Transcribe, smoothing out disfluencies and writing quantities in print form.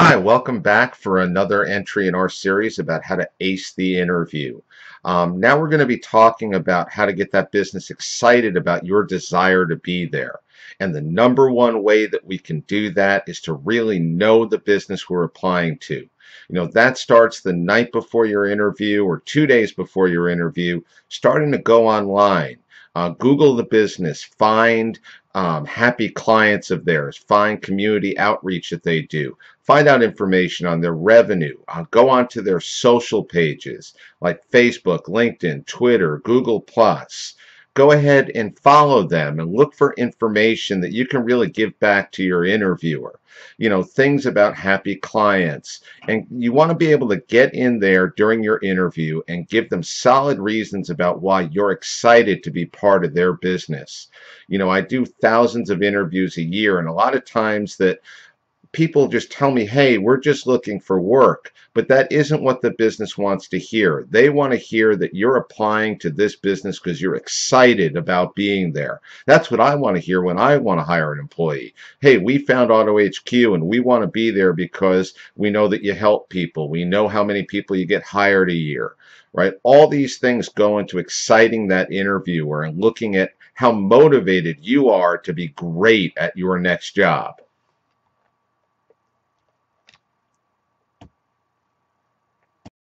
Hi, welcome back for another entry in our series about how to ace the interview. Now we're going to be talking about how to get that business excited about your desire to be there. And the number one way that we can do that is to really know the business we're applying to. You know, that starts the night before your interview or 2 days before your interview, starting to go online. Google the business, find happy clients of theirs, find community outreach that they do, find out information on their revenue, go on to their social pages like Facebook, LinkedIn, Twitter, Google+. Go ahead and follow them and look for information that you can really give back to your interviewer. You know, things about happy clients. And you want to be able to get in there during your interview and give them solid reasons about why you're excited to be part of their business. You know, I do thousands of interviews a year, and a lot of times that people just tell me, hey, we're just looking for work. But that isn't what the business wants to hear. They want to hear that you're applying to this business because you're excited about being there. That's what I want to hear when I want to hire an employee. Hey, we found AutoHQ and we want to be there because we know that you help people. We know how many people you get hired a year, right? All these things go into exciting that interviewer and looking at how motivated you are to be great at your next job.